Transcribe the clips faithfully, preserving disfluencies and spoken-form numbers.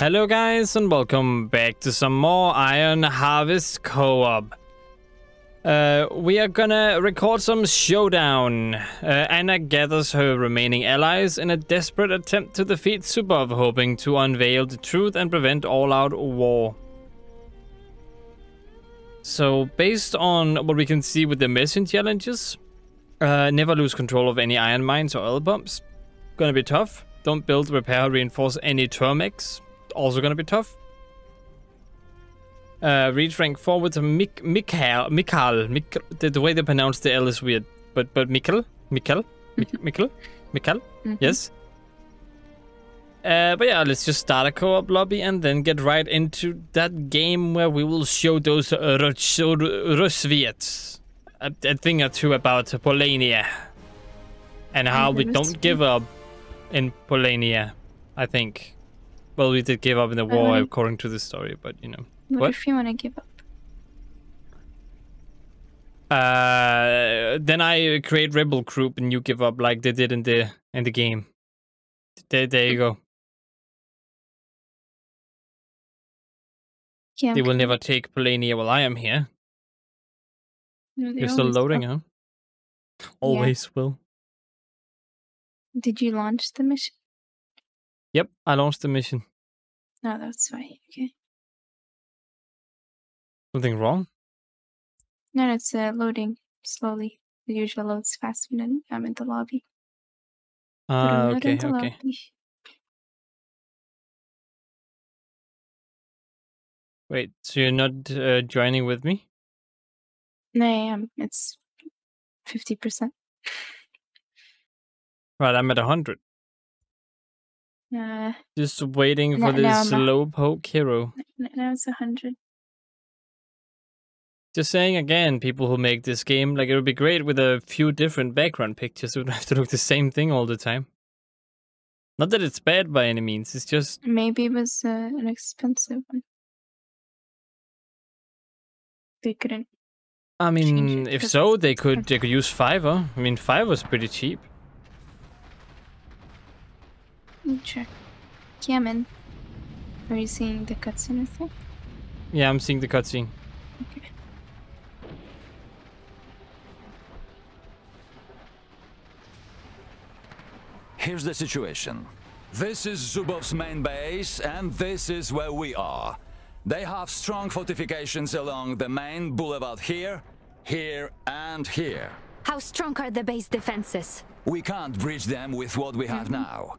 Hello guys, and welcome back to some more Iron Harvest co-op. Uh, we are gonna record some showdown. Uh, Anna gathers her remaining allies in a desperate attempt to defeat Subov, hoping to unveil the truth and prevent all-out war. So, based on what we can see with the mission challenges, uh, never lose control of any iron mines or oil pumps. Gonna be tough. Don't build, repair, or reinforce any termex. Also gonna be tough. Uh, reach rank four with Mik Mikael, Mikael, Mikael. The way they pronounce the L is weird, but but Mikael, Mikael, Mikael, Mikael. Mm-hmm. Yes. Uh, but yeah, let's just start a co-op lobby and then get right into that game where we will show those uh, Rusviets a, a thing or two about Polania and how we don't give up in Polania, I think. Well, we did give up in the war, wanna... according to the story, but you know. What, what? if you want to give up? Uh, then I create rebel group and you give up like they did in the in the game. There, there you go. Yeah, they will never take Polania while I am here. No, You're still loading, will. huh? Always yeah. will. Did you launch the mission? Yep, I launched the mission. No, that's right. Okay. Something wrong? No, it's uh, loading slowly. The usual loads fast when I'm in the lobby. Ah, uh, okay, okay. Lobby. Wait, so you're not uh, joining with me? No, I am. It's fifty percent. Right, I'm at one hundred. Uh, Just waiting no, for this no, slowpoke hero. No, no, it's one hundred. Just saying again, people who make this game, like, it would be great with a few different background pictures. It would have to look the same thing all the time. Not that it's bad by any means, it's just... Maybe it was uh, an expensive one. They couldn't... I mean, if so, they could, they could use Fiverr. I mean, Fiverr's pretty cheap. Sure. Yeah, man. Are you seeing the cutscene, I think? Yeah, I'm seeing the cutscene. Okay. Here's the situation. This is Zubov's main base, and this is where we are. They have strong fortifications along the main boulevard here, here, and here. How strong are the base defenses? We can't breach them with what we have mm-hmm. now.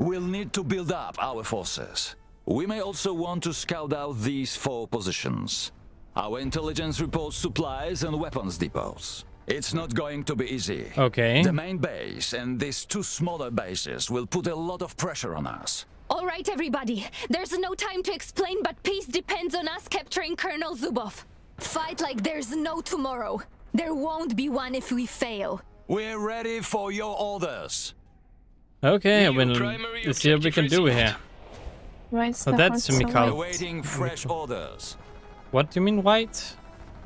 We'll need to build up our forces. We may also want to scout out these four positions. Our intelligence reports supplies and weapons depots. It's not going to be easy. Okay. The main base and these two smaller bases will put a lot of pressure on us. All right, everybody. There's no time to explain, but peace depends on us capturing Colonel Zubov. Fight like there's no tomorrow. There won't be one if we fail. We're ready for your orders. Okay, when let's see what we can do here. Why is oh, that's Mikael. We're waiting fresh orders. What do you mean white?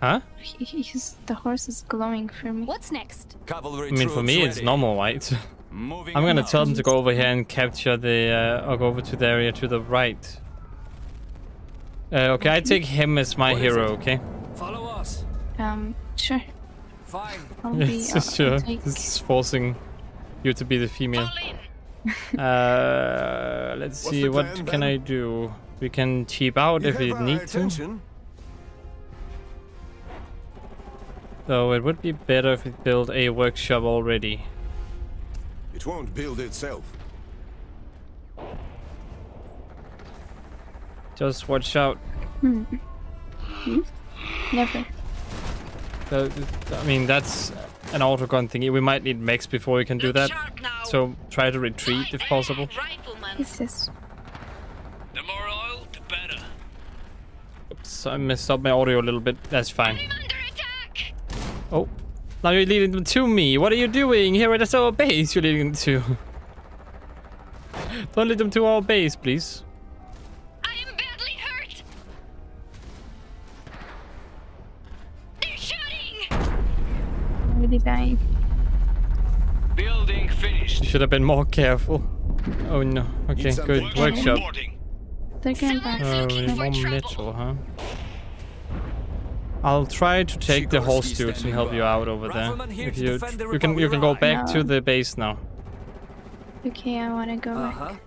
Huh? He, he's, the horse is glowing for me. What's next? Cavalry I mean, for me, ready. It's normal white. Moving I'm gonna out. tell them to go over here and capture the. Uh, or go over to the area to the right. Uh, okay, I take him as my what hero. Okay. Follow us. Um, sure. Fine. Yes, yeah, sure. Take... This is forcing you to be the female. Uh, let's What's see, what plan, can then? I do? We can cheap out you if we need attention. to. Though it would be better if we build a workshop already. It won't build itself. Just watch out. Hmm. Hmm? Never. So, I mean, that's an autogun thingy. We might need mechs before we can do that. So try to retreat if possible. What's this? The more oil, the better. Oops, I messed up my audio a little bit. That's fine. Oh, now you're leading them to me. What are you doing here at our base? You're leading them to. Don't lead them to our base, please. I am badly hurt. They're shooting. I'm really dying. Building finished. Should have been more careful. Oh no. Okay, good. Workshop. They're going back. Uh, we want Mitchell, huh? I'll try to take Sikorski the whole steel to help you out over there. If you, the you can you can go back no. to the base now. Okay, I want to go uh-huh. back.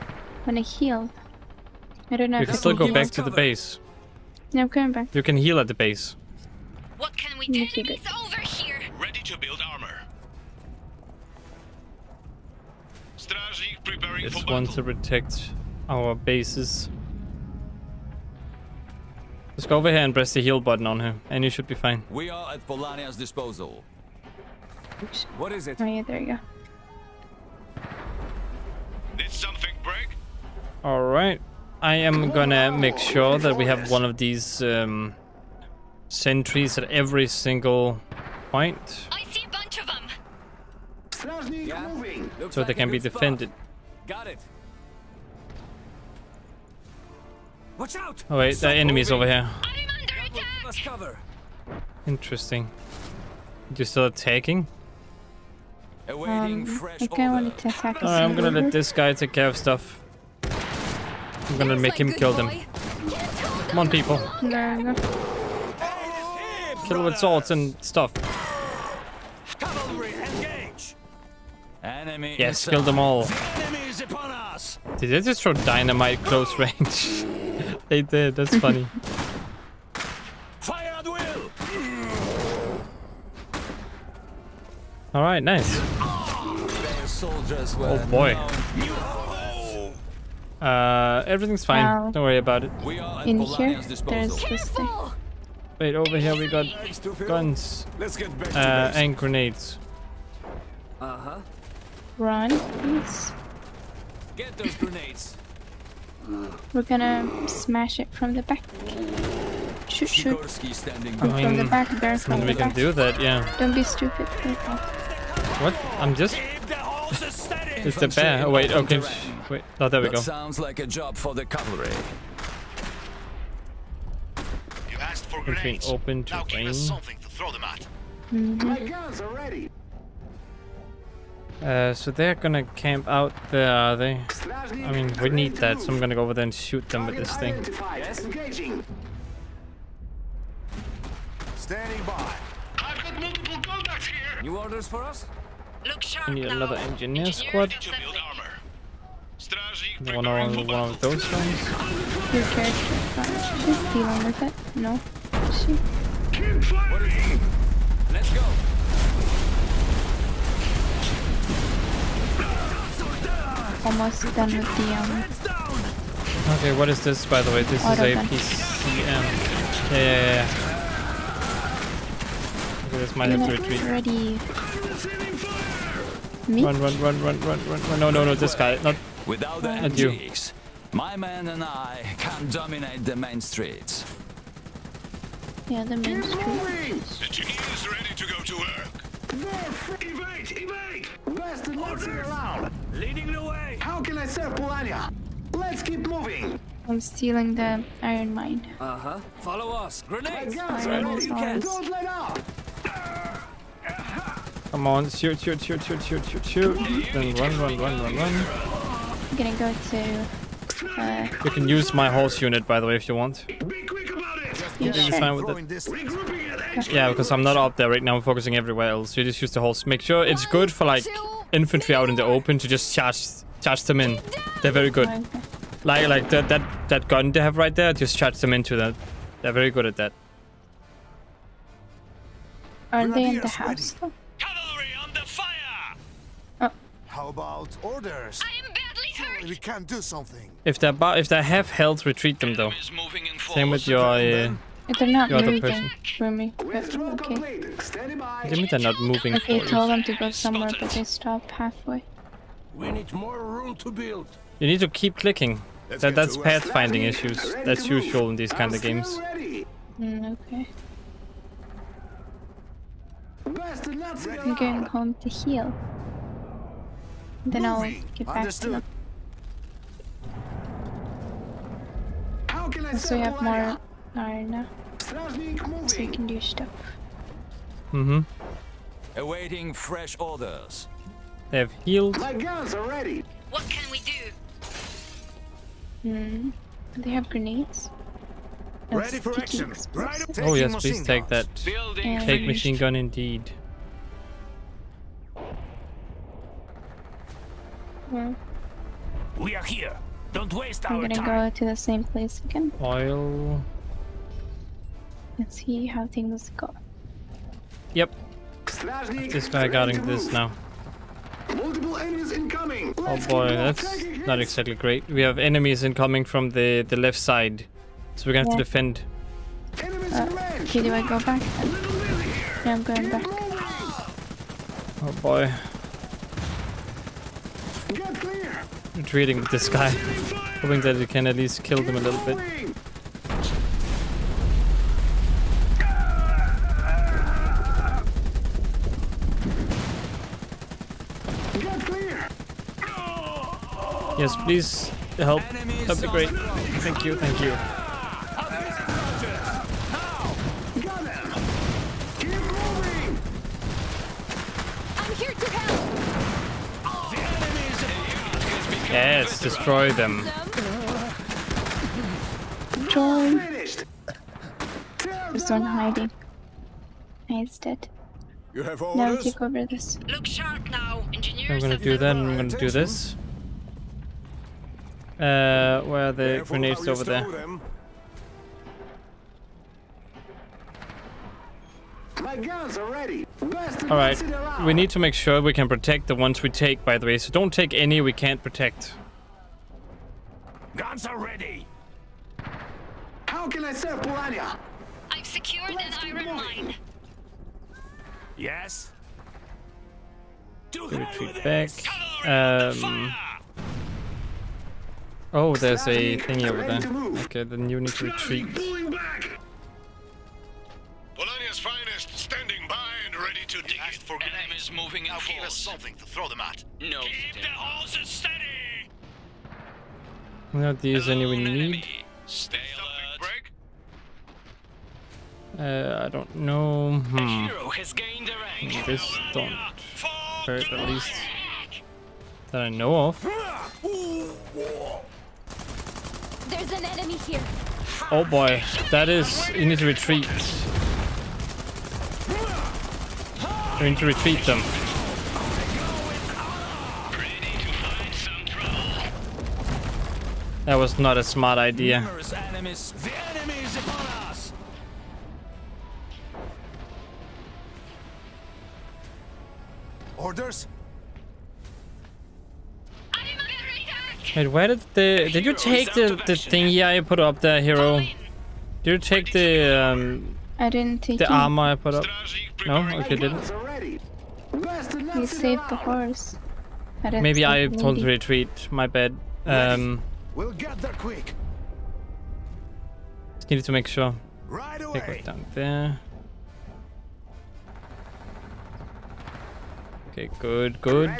I want to heal. I don't know. You if can I still can go back to cover. the base. No, I'm going back. You can heal at the base. What can we do? Okay, good. It's over here. Ready to build armor. It's one to protect our bases. Just go over here and press the heal button on her, and you should be fine. We are at Polania's disposal. Oops. What is it? Oh yeah, there you go. Did something break? All right, I am gonna make sure that we have one of these um, sentries at every single point. I see a bunch of them. Yeah. So like they can be defended. Spot. Got it. Watch out! Oh wait, the enemy's over here. I'm under attack. Interesting. You're still attacking? Um, I think I wanted to attack. Alright, I'm gonna let this guy take care of stuff. I'm gonna make him kill them. Come on, people. Kill with swords and stuff. Yes, kill them all. Did they just throw dynamite close range? They did, that's funny. Fire at will. All right, nice. Oh boy. Uh, everything's fine. Wow. Don't worry about it. In here, there's this thing. Wait, over here we got guns uh, and grenades. Uh huh. Run, please. Get those grenades. We're gonna smash it from the back. Shoot, shoot. I mean, from the back, there. From I mean, the we back. can do that, yeah. Don't be stupid. What? I'm just. It's the bear. Oh wait, okay. Wait. Oh, there we go. Sounds like a job for the cavalry. You asked for grenades. Open to rain. Something to throw them at. My guns are ready. Uh, so they're gonna camp out there, are they? I mean, we need that, so I'm gonna go over there and shoot them with this thing. Standing by. I've got multiple contacts here. New orders for us? Look sharp. We need another engineer squad. One on one of those ones. Your character, she's dealing with it. No, she. Keep firing. Let's go. Almost done with the um, okay, what is this, by the way? This is a P C M. Yeah, yeah, yeah. Okay, this might have to retreat. Ready. Me? Run, run, run, run, run, run. No, no, no, this guy. Not, Without the not you. My man and I can dominate the main streets. Yeah, the main streets. The engineer is ready to go to work. Evade! Evade! Bastard, let's get around! Leading the way! How can I serve Polania? Let's keep moving! I'm stealing the iron mine. Uh huh. Follow us! Grenades! Don't let up! Come on, shoot, shoot, shoot, shoot, shoot, shoot, shoot. Then run, run, run, run, run. I'm gonna go to. Uh, you can use my horse unit, by the way, if you want. Be quick about it! You should. Yeah, because I'm not up there right now, I'm focusing everywhere else. You just use the horse. Make sure it's good for like infantry out in the open to just charge charge them in. They're very good. Like like that that, that gun they have right there, just charge them into that. They're very good at that. Are they in the house? Cavalry on the fire! Oh. How about orders? I am badly hurt. We can't do something. If they're if they have health, retreat them though. Same with your uh, They're not You're moving the for me, but okay. Maybe they're not moving for me. Okay, tell them to go somewhere, but they stop halfway. We need more room to build. You need to keep clicking. That, that's pathfinding issues. That's usual in these kind of games. Mm, okay. I'm going home to heal. Then I'll get back to them. So we have more... Alright, now. So you can do stuff. Mm-hmm. Awaiting fresh orders. They have healed. My guns are ready. What can we do? Hmm. Do they have grenades? Ready for action. Right up. Oh yes, please take that. Building take finished. Machine gun indeed. Well, we are here. Don't waste I'm our time. I'm gonna go to the same place again. Oil. Let's see how things go. Yep. This guy guarding this now. Multiple enemies incoming. Oh boy, that's not exactly great. We have enemies incoming from the the left side, so we're gonna yeah. have to defend. Uh, okay, do I go back? Yeah, I'm going back. Oh boy. Retreating with this guy, hoping that we can at least kill them a little bit. Yes, please help. That'd be great. Thank you, thank you. I'm here to help. Yes, destroy them. Join. There's one hiding. He's dead. You have now take over this. Look sharp now, engineers. I'm gonna do that. And I'm gonna do this. Uh, where are the grenades over there? Them. My guns are ready. All right, we need to make sure we can protect the ones we take. By the way, so don't take any we can't protect. Guns are ready. How can I serve Polania? I've secured Let's an iron mine. Yes. Do retreat back. Um. Oh, there's a thingy over there. Okay, then you need to retreat. Polania's finest, standing by and ready to dig it for enemies moving out. Give us something to throw them at. No. Keep the horses steady. Not these any we need. Stay alert. Uh, I don't know. Hmm. A hero has gained a rank. This don't hurt at least that I know of. There's an enemy here. Oh boy, that is, you need to retreat. You need to retreat them. That was not a smart idea. Orders? Wait, where did the did you take the the thingy I put up there, hero? Did you take the um? I didn't take the armor I put up. No, okay, didn't. You saved the horse. I didn't Maybe I told to retreat. My bad. Um. We'll get there quick. Just needed to make sure. Right away. Take it down there. Okay, good, good.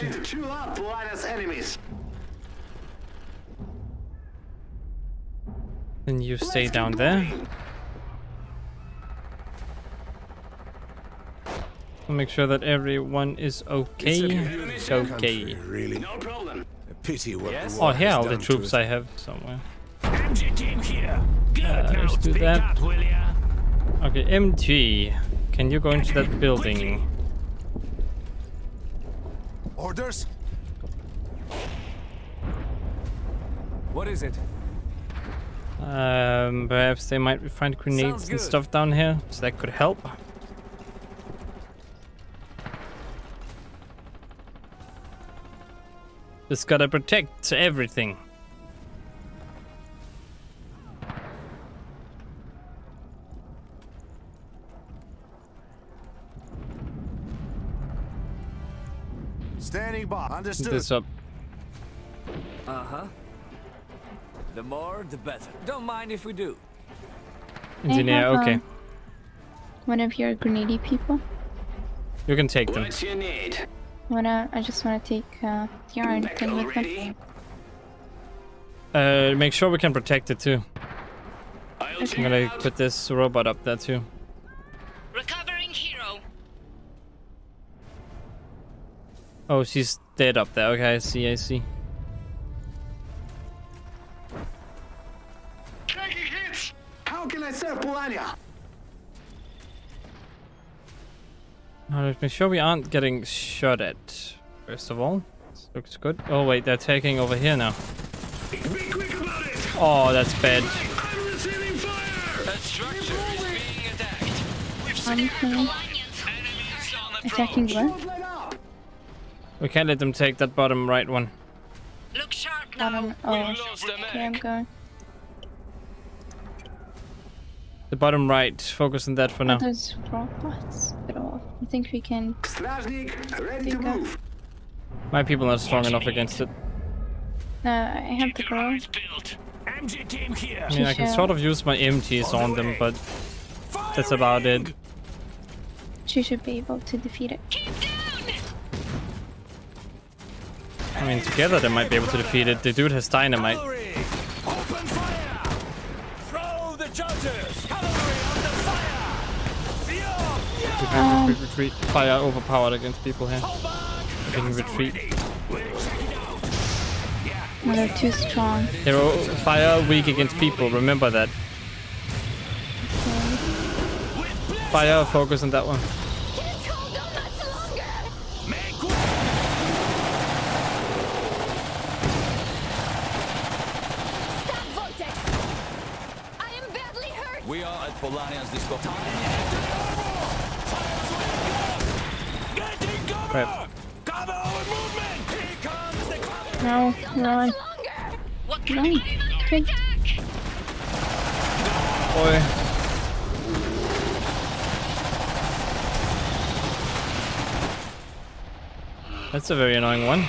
Then you stay down there. I'll make sure that everyone is okay. It's okay. Really. No problem. Pity what yes. Oh, here are all the troops I have somewhere. Here. Good. Uh, let's do that. Up, okay, M G, can you go into that building? Orders? What is it? Um, perhaps they might find grenades and stuff down here, so that could help. Just gotta protect everything. Standing by. Understood. This up. Uh huh. The more, the better. Don't mind if we do. Engineer, have, okay. Um, one of your grenady people. You can take them. What you need? Wanna? I just wanna take uh, the iron thing with them. Uh, make sure we can protect it too. Okay. I'm gonna put this robot up there too. Recovering hero. Oh, she's dead up there. Okay, I see. I see. Polania. Now let's make sure we aren't getting shot at. First of all, this looks good. Oh wait, they're taking over here now. Be quick about it. Oh, that's bad. I'm receiving fire. That structure is being attacked. We've secured the Alliance. Enemies on the attacking what? We can't let them take that bottom right one. Look sharp now. Bottom, oh, okay, I'm going. The bottom right. Focus on that for now. Those robots at all? I think we can. Ready to move. My people are not strong enough against it. No, I have the girl. I mean, I can sort of use my M Gs on them, but that's about it. She should be able to defeat it. I mean, together they might be able to defeat it. The dude has dynamite. Um, retreat, retreat. Fire overpowered against people here. We can retreat. No, they're too strong. They're fire weak against people, remember that. Okay. Fire focus on that one. We are at Polania's disco. Right. No, no. No. Drink. Boy. That's a very annoying one.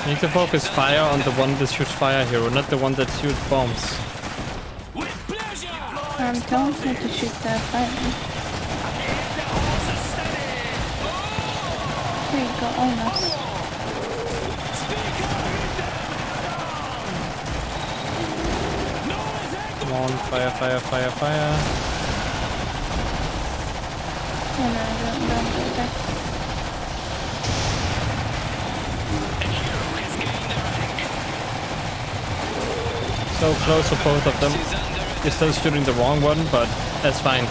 I need to focus fire on the one that shoots fire hero, not the one that shoots bombs. I um, don't need to shoot the fire. There you go, almost. Come on, fire, fire, fire, fire. Oh no, I don't, don't do that. So close to both of them. You're still shooting the wrong one, but that's fine.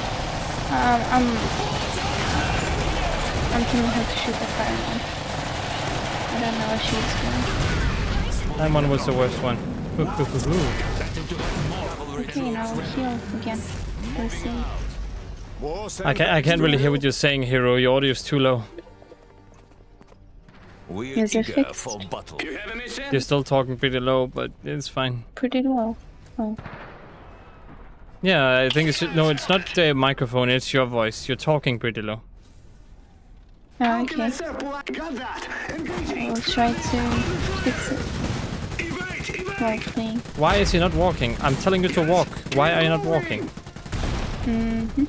Um, I'm... I'm trying how to shoot the fire one. I don't know what she's doing. That one was the worst one. Okay, now we'll heal again. We'll see. I can't, I can't really hear what you're saying, Hero. Your audio's too low. Is it fixed? You're still talking pretty low, but it's fine. Pretty low. Oh. Yeah, I think it's no. It's not the microphone. It's your voice. You're talking pretty low. Oh, okay. We'll try to fix it. Like thing. Why is he not walking? I'm telling you to walk. Why are you not walking? Mm-hmm.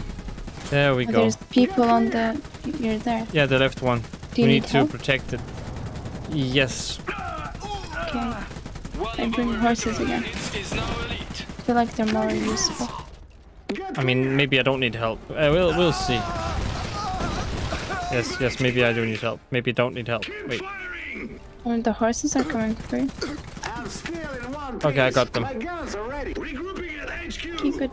There we oh, go. There's people on the. You're there. Yeah, the left one. Do you we need, need to protect it. Yes. Okay. I bring horses again. I feel like they're more useful. I mean, maybe I don't need help. Uh, we'll we'll see. Yes, yes. Maybe I do need help. Maybe I don't need help. Wait. And the horses are coming through. Okay, I got them. Okay, good.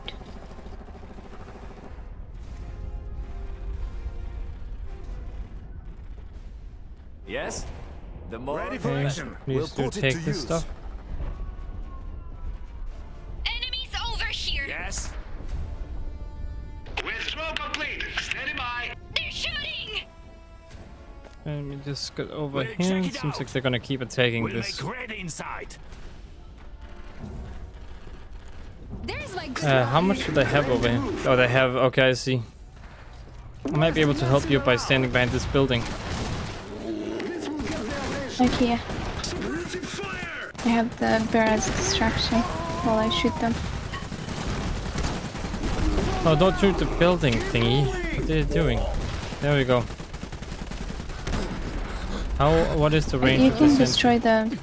Yes. The more ready for action. We'll put it to use. Stuff. Enemies over here. Yes. Withdraw complete. Stand by. They're shooting. Let me just get over we'll here. Seems out. Like they're gonna keep attacking we'll this. There's my uh, how much do they have over here? Oh, they have. Okay, I see. I might be able to help you by standing behind this building. Okay. I have the barrel's distraction while I shoot them. Oh, don't shoot the building thingy. What are you doing? There we go. How? What is the range? You can of this destroy entry?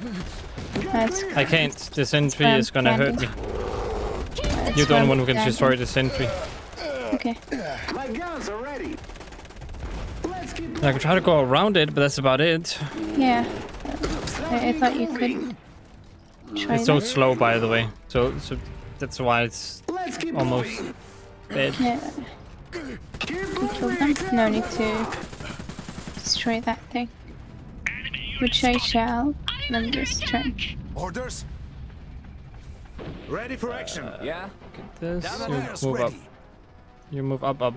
The... I can't. The sentry um, is gonna hurt me. It's You're the only one who can destroy the sentry. Okay. My guns are ready. Let's I could try to go around it, but that's about it. Yeah. I, I thought you could try. It's so that. slow, by the way. So, so that's why it's almost dead. Yeah. We killed them. No need to destroy that thing. Which I shall. Then just try. Orders. Ready for action. Uh, yeah. Get this. You move up. You move up, up.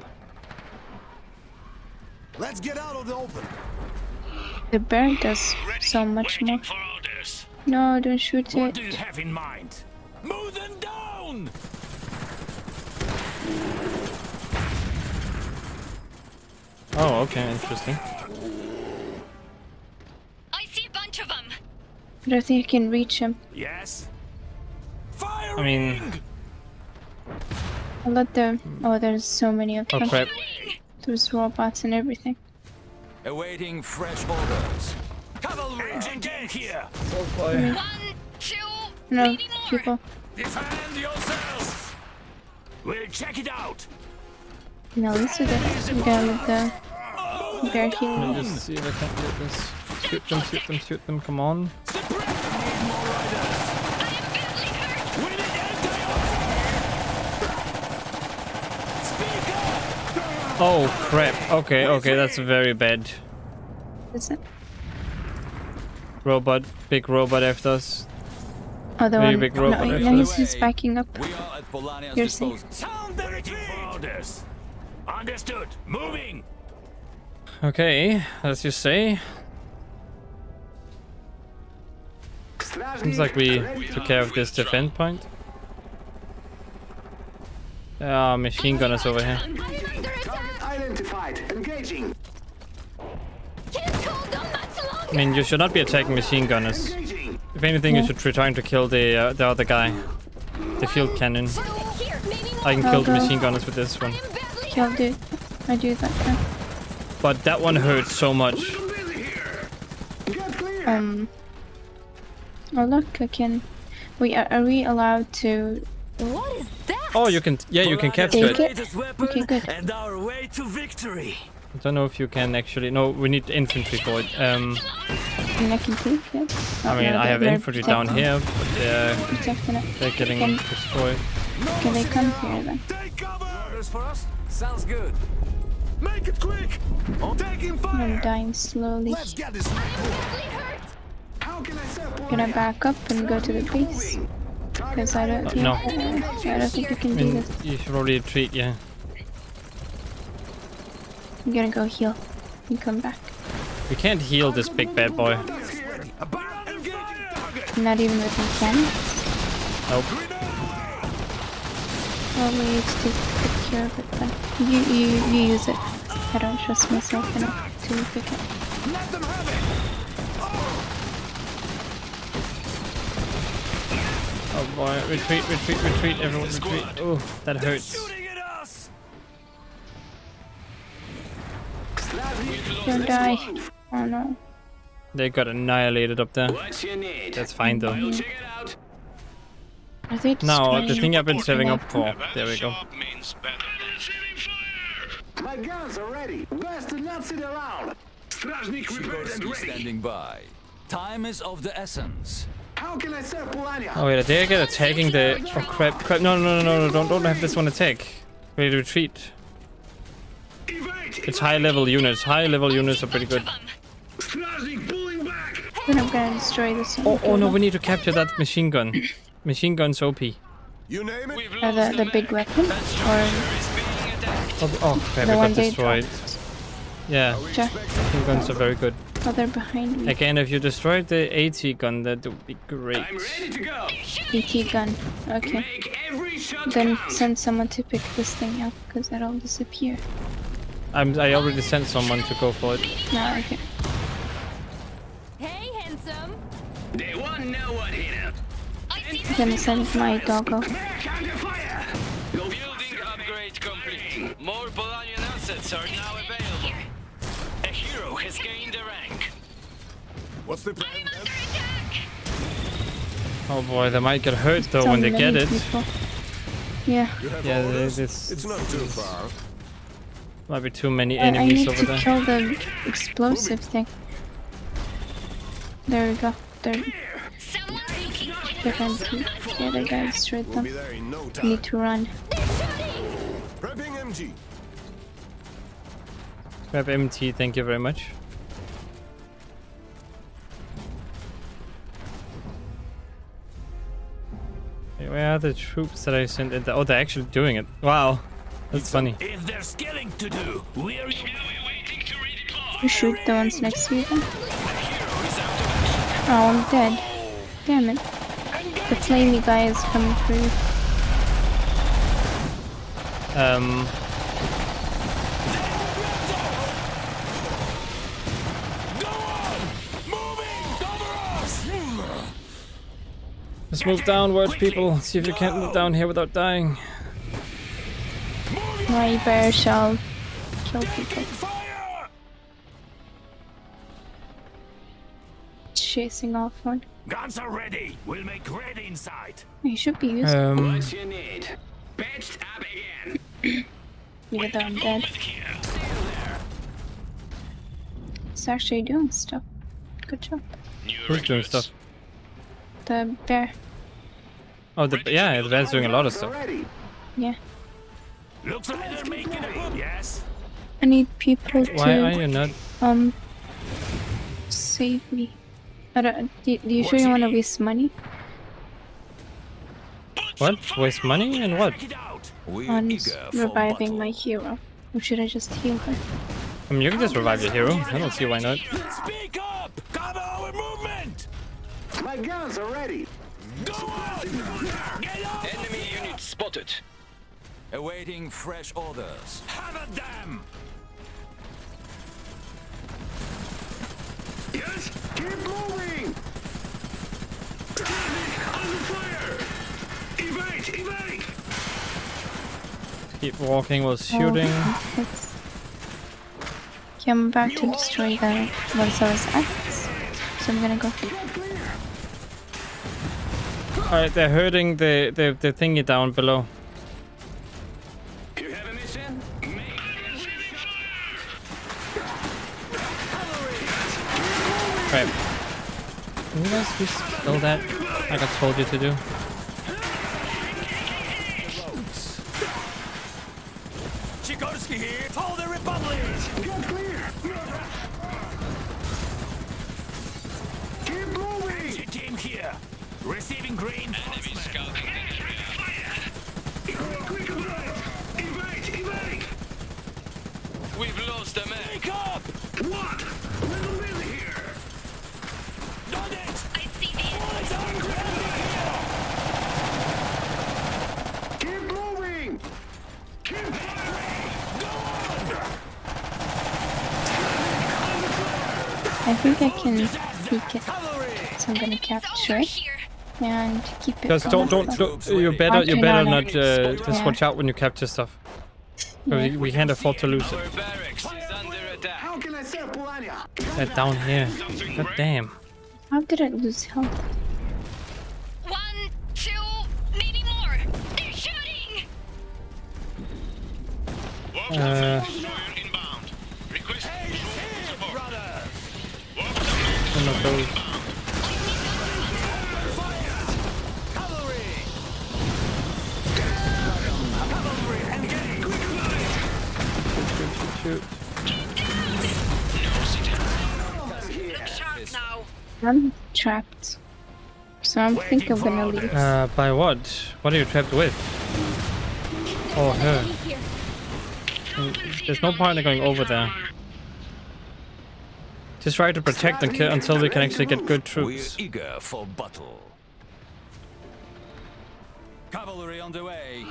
Let's get out of the open. The bear does so much more. No, don't shoot it. What do you have in mind? Move them down. Oh, okay, interesting. I see a bunch of them. I don't think you can reach him. Yes. Firing! I mean, I'll let them. Oh, there's so many of them. Oh crap! There's robots and everything. Awaiting fresh orders. Cavalry engine gang here. Oh boy. Mm. One, two, no, people. Defend yourselves. We'll check it out. No, this is the guy with the bear healing. Let me just see if I can't get this. Shoot them, shoot them, shoot them, come on. Oh crap, okay, okay, that's very bad. Is it? Robot, big robot after us. Oh, the very one. Big robot no, after no, he's us. Just backing up. We are at Polania's disposal. Sound the retreat! Understood. Moving. Okay, let's just say. Seems like we took care of this defend point. Ah, oh, machine gun is over here. Identified. Engaging. I mean, you should not be attacking machine gunners. If anything, yeah. you should be trying to kill the uh, the other guy, the field cannon. I can kill the machine gunners with this one. I'll do. I do that now. But that one hurts so much. Um. Oh look, I can. We are. Are we allowed to? What is that? Oh, you can. Yeah, you can capture it. it. Okay, good. And our way to victory. I don't know if you can actually. No, we need infantry for it. Um. I mean, I can take it. Oh, I mean, no, I have infantry down them. here, but they're, they're getting can, destroyed. Can they come here then? Take cover for us. Sounds good. Make it quick. I'm taking fire. I'm dying slowly. Let's get this. How can I serve? I'm gonna back up and go to the base. Because I don't think uh, no. I, I don't think you can I mean, do this. You should probably retreat, yeah. I'm gonna go heal and come back. We can't heal this big bad boy. Not even with mechanics. Nope. Well, we need to take good care of it then. You, you, you use it. I don't trust myself enough to pick it. Let them have it. Oh. Oh boy, retreat, retreat, retreat, everyone retreat. Oh, that hurts. Don't die. Oh no. They got annihilated up there. That's fine though. Mm-hmm. No, the thing I've been saving up for. There we go. My guns are ready. Best to not sit around. Sikorski standing by. Time is of the essence. How can I serve Polania? Oh wait, they get attacking the. Oh crap! Crap! No, no, no, no, no! Don't, don't have this one attack. We retreat. It's high-level units. High-level units are pretty good. Then I'm gonna destroy this one. Oh, oh no! We need to capture that machine gun. Machine guns O P. You name it? Uh, the, the big weapon? Or oh, oh crap, it got destroyed. Yeah, sure. Machine guns are very good. Oh, they're behind me. Again, if you destroyed the AT gun, that would be great. I'm ready to go. AT gun, okay. Then send someone to pick this thing up, because that'll disappear. I'm, I already sent someone to go for it. No, okay. Hey, handsome. They won't know what hit him. I'm gonna send my doggo. Building upgrade complete. More Polanian assets are now available. A hero has gained a rank. What's the plan? Oh boy, they might get hurt though so when they get people. it. Yeah. Yeah, this. It's not too far. Might be too many yeah, enemies over there. I need to kill the explosive thing. There we go. There. They're trying to, yeah, the guy destroyed them. We need to run. Grab M T, thank you very much. Where are the troops that I sent? Oh, they're actually doing it. Wow. That's funny. If there's killing to do, we're waiting to redeploy. You shoot the ones next to you then? Oh, I'm dead. Damn it. The flamey guy is coming through. Um. Let's move downwards, people. See if you can't move down here without dying. My bear shall kill people. Chasing off one. Guns are ready. We'll make red inside. We should be used. Um, what you need. Patched up again. Even though I'm dead. It's actually doing stuff. Good job. Who's doing stuff? The bear. Oh, the yeah, the bear's doing a lot of stuff. Yeah. Looks like they're making a move. Yes. I need people to. Why are you not? Um. Save me. I don't, do, do you sure you want to waste money? What? Waste money and what? On reviving my hero. Or should I just heal her? I mean, you can just revive your hero. I don't see why not. Speak up! Cover our movement! My guns are ready. Go on! Enemy unit spotted. Awaiting fresh orders. Hammer them! Yes, keep moving! Under fire! Evade! Evade! Keep walking while shooting. Oh, okay, I'm about to destroy the once I was acts, so I'm gonna go. Alright, they're hurting the, the, the thingy down below. Right. Can you guys just kill that like I told you to do? Sikorski here, all the Republicans! Get clear! Keep moving! Your team here! Receiving green! Enemy scouting the area! Quick drive! Evade! Evade! We've lost the man! Wake up! What? Little Billy here! Done it! I see the enemy! Keep moving! Keep firing! Go on! I think I can peek it. So I'm gonna capture it and keep it. Just don't, don't, don't. You're better. You're better not. Uh, just watch out when you capture stuff. Yeah. We, we can't afford to lose it. How can I save Polania? That down here. God damn. How did I lose health? One, two, maybe more! They're shooting! Uh, one of those. Shoot, shoot, shoot. I'm trapped, so I'm think I'm gonna leave. Uh, by what? What are you trapped with? Or her? There's no point in going over there. Just try to protect and kill until we can actually get good troops. We're eager for battle. Cavalry on the way.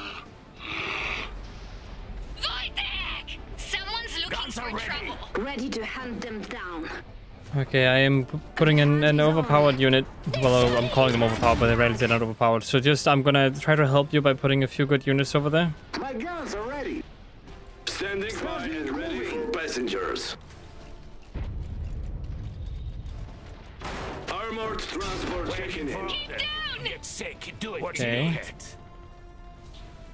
Wojtek! Someone's looking for trouble. Ready to hunt them down. Okay, I am putting in an overpowered unit. Well, I'm calling them overpowered, but they really they're not overpowered. So just, I'm gonna try to help you by putting a few good units over there. My guns are ready. Standing by and ready for passengers. Armored transport checking in. Get sick, do it. Okay.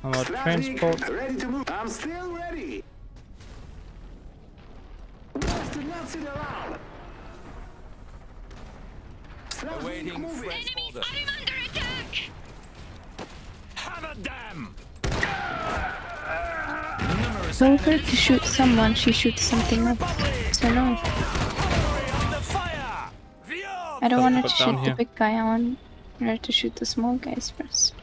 Armored transport. Ready to move. I'm still ready. Awaiting fresh order. I'm under attack! Hammer them! Tell her to shoot someone, she shoots something up. So no. I don't want her to shoot here. The big guy, I want her to shoot the small guys first.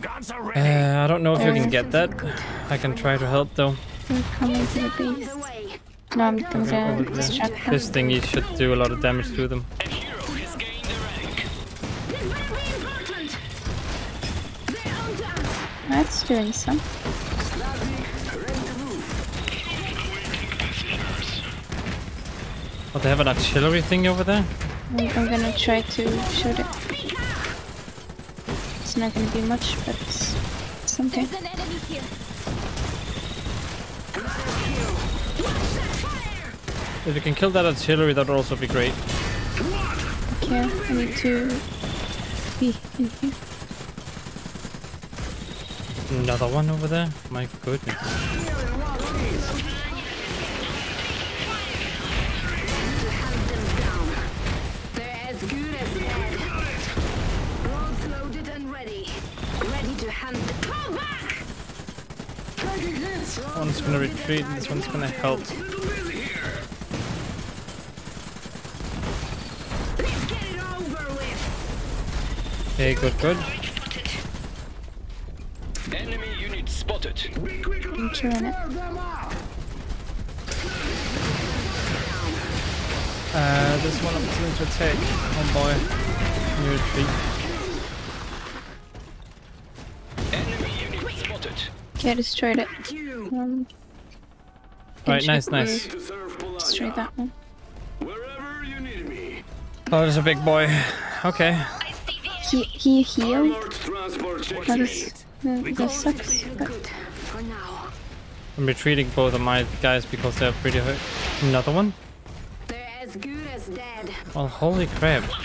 Uh, I don't know if there you can get that. Good. I can try to help though. We're coming to the base. No, I'm gonna distract them. This thing, you should do a lot of damage to them. That's doing some. Oh, they have an artillery thing over there? I'm gonna try to shoot it. It's not gonna be much, but it's something. There's an enemy here. If you can kill that artillery, that would also be great. Okay, I need to be in here. Another one over there? My goodness. They're as good as dead. Roads loaded and ready. Ready to hand the pull back! This one's gonna retreat and this one's gonna help. Let's get it over with. Okay, good, good. I'm chewing it. Uh, this one I'm going to attack. Oh boy. New retreat. Enemy unit spotted. Yeah, destroyed it. Um, Alright, nice, nice. Destroy that one. Wherever you need me. Oh, there's a big boy. Okay. He, he healed? That is... Uh, that sucks, but... I'm retreating both of my guys because they're pretty hurt. Another one? They're as good as dead. Well, holy crap. We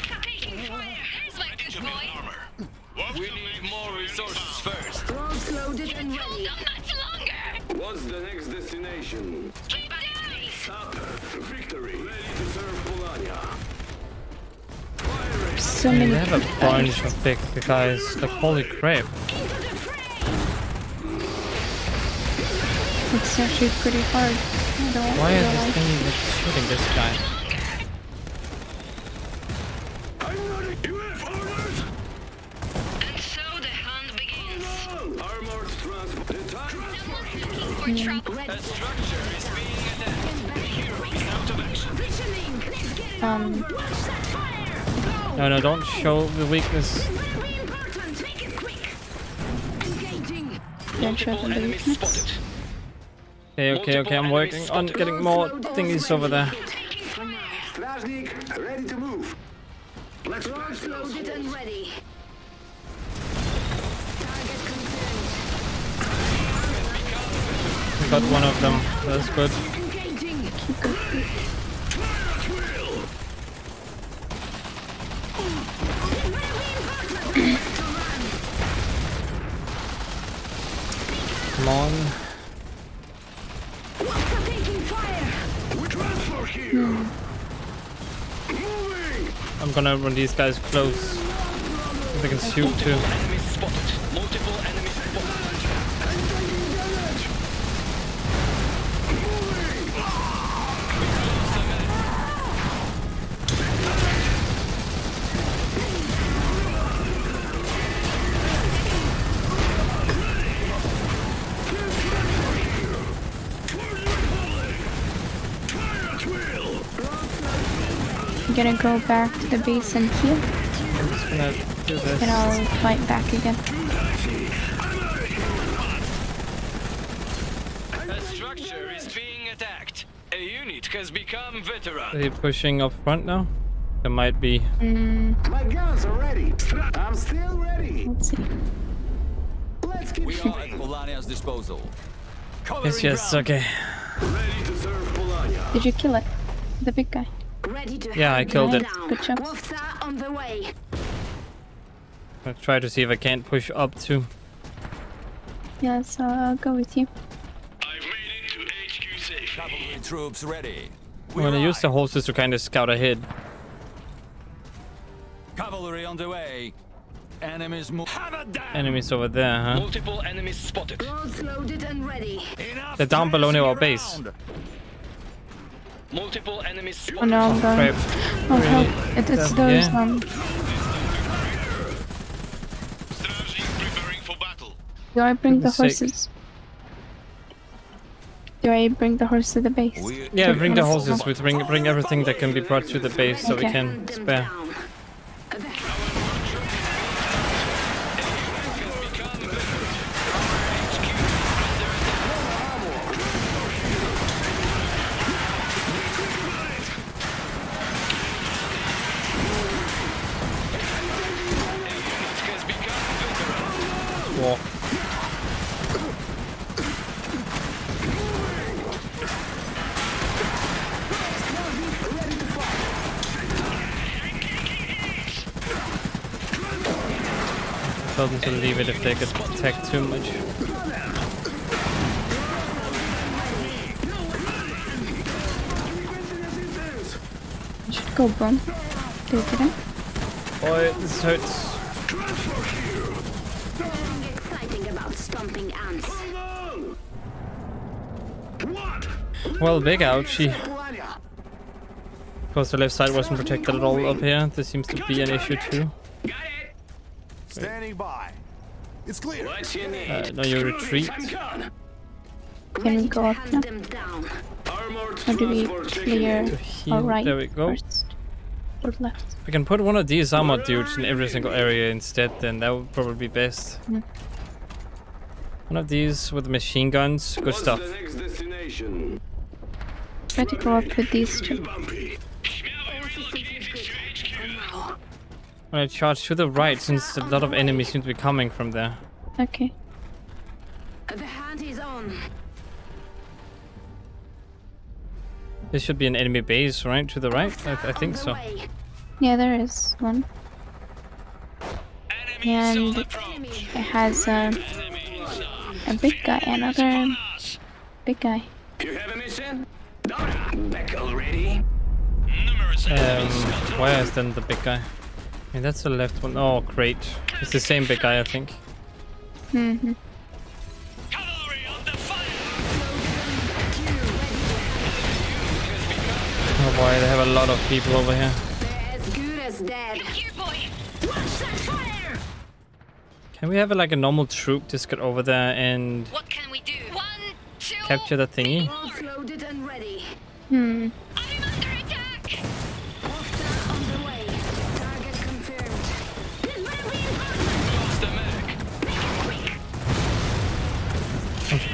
need more resources first. Roads loaded and ready. What's the next destination? Keep down. Up. Victory. Ready to serve Polania. So many. They have a bunch of big guys. Like, holy crap. It's actually pretty hard. I don't Why is this thing even shooting this guy? I'm not a U F orders. And so the hunt begins. Armored transport. The structure is being attacked. The hero is out of action. Um. No, no, don't show the weakness. Don't show the weakness. Okay, okay, okay, I'm working on getting more thingies over there. Ready to move. Let's loaded and ready. We got one of them. That's good. Come on. Hmm. I'm gonna run these guys close. So they can shoot too. I'm gonna go back to the base and heal. I'm just gonna do this. And I'll fight back again. A structure is being attacked. A unit has become veteran. Are they pushing up front now? There might be. Mm. My guns are ready. I'm still ready. Let's see. Let's get we are at Polania's disposal. Yes, yes, okay. Ready to serve Polania. Did you kill it? The big guy. Ready to yeah, I killed it. Good job. On the way. I'll try to see if I can't push up too. Yeah, so I'll go with you. I've made it to H Q safe. Cavalry troops ready. We're gonna use the horses to kind of scout ahead. Cavalry on the way. Enemies move. Enemies over there, huh? Multiple enemies spotted. Roads loaded and ready. Enough. They're down below near our base. Multiple enemies spotted. Oh no, oh, crap. Oh, help. It, it's those yeah. um... Do I bring the horses? Do I bring the horse to the base? Yeah, bring the horses. We bring bring everything that can be brought to the base, so okay. we can spare. Tell them to leave it if they get attacked too much. I should go bomb. Do you get him? Oh, this hurts. Nothing exciting about stomping ants. Well, big ouchie. Because the left side wasn't protected at all up here. This seems to be an issue too. Standing by. It's clear. What you need? Uh, now you retreat. Can we go up now? Or do we clear all right? There we go. Or left. We can put one of these armor dudes in every single area instead, then that would probably be best. Mm. One of these with machine guns. Good What's stuff. Try to go up with these two. I'm gonna charge to the right since a lot of enemies seem to be coming from there. Okay. The hand is on. This should be an enemy base, right? To the right? I, th I think so. Yeah, there is one. And it has a, a big guy, another big guy. You have a mission? Back already? Um, where is then the big guy? Yeah, that's the left one. Oh, great. It's the same big guy, I think. Mm-hmm. Oh boy, they have a lot of people over here. They're as good as dead. Can we have like a normal troop just get over there and what can we do? One, two, capture the thingy? Loaded and ready. Hmm.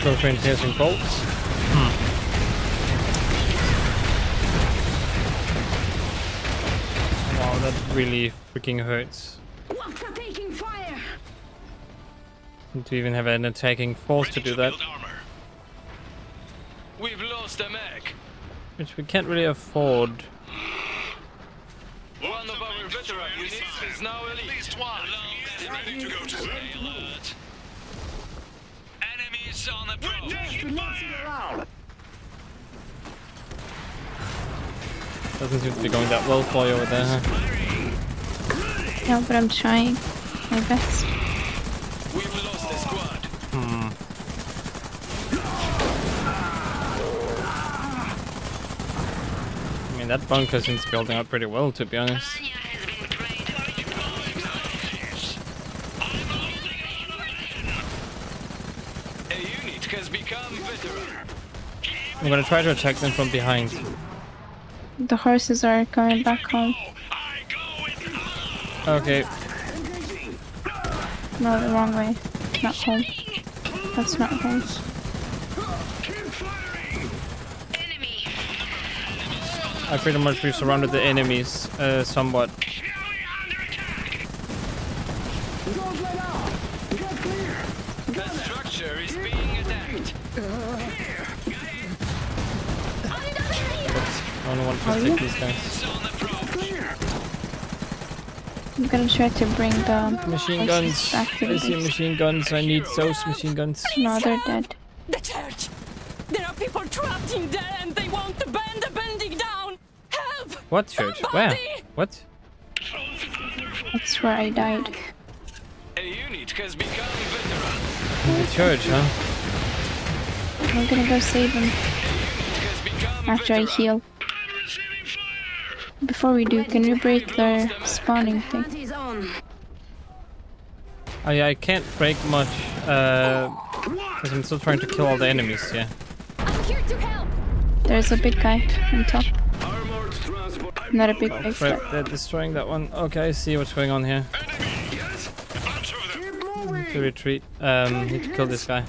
Close range piercing bolts. Hmm. Wow, that really freaking hurts. To even have an attacking force to do that. We've lost a mech. Which we can't really afford. One of our veteran units is now at least one. Ready to go to on the doesn't seem to be going that well for you over there, huh? Yeah, but I'm trying my best. We've lost the squad. Hmm. I mean, that bunker seems building up pretty well, to be honest. I'm gonna try to attack them from behind. The horses are going back home. Okay. No, the wrong way. Not home. That's not home. I pretty much we've surrounded the enemies uh, somewhat. I don't want to protect these guys. I'm gonna try to bring the machine guns. Back to I see machine guns. I need those machine guns. No, they're dead. The church. There are people trapped in there and they want to bend the building down. Help! What church? Where? What? That's where I died. A unit has become veteran. The church, huh? We're gonna go save him. After veteran. I heal. Before we do, can you break their spawning thing? Oh yeah, I can't break much, uh, because I'm still trying to kill all the enemies, yeah. I'm here to help. There's a big guy on top. Not a big guy. Oh, they're destroying that one. Okay, I see what's going on here. Need to retreat. Um, need to kill this guy.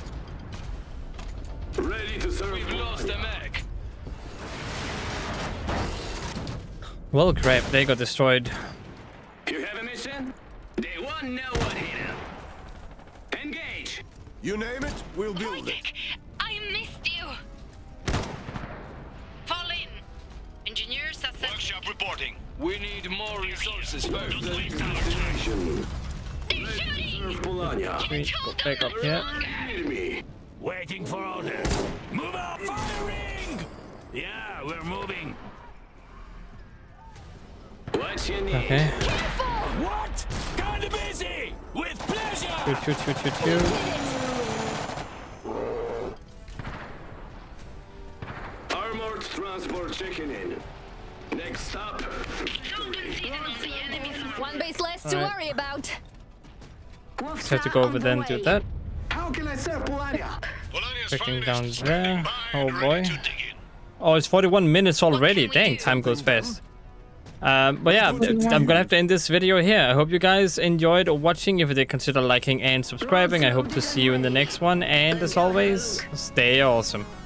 Well, crap, they got destroyed. You have a mission? They want no one here. Engage! You name it, we'll build it. I missed you. Fall in. Engineers are set. Workshop reporting. We need more resources first. They're shooting! Polania. Can't hold back up here. Enemy. Waiting for orders. Move up! Firing! Yeah, we're moving. What you need? Okay. Careful! What? Kind of busy! With pleasure! Shoot, shoot, shoot, shoot, shoot. Armored transport checking in. Next stop. One base less to right. worry about. Just have to go over there and do that. How can I serve Polania? Checking down there. Oh boy. Oh, it's forty-one minutes already. Dang, time goes fast. Um, but yeah, I'm gonna have to end this video here. I hope you guys enjoyed watching. If you did, consider liking and subscribing. I hope to see you in the next one, and as always, stay awesome.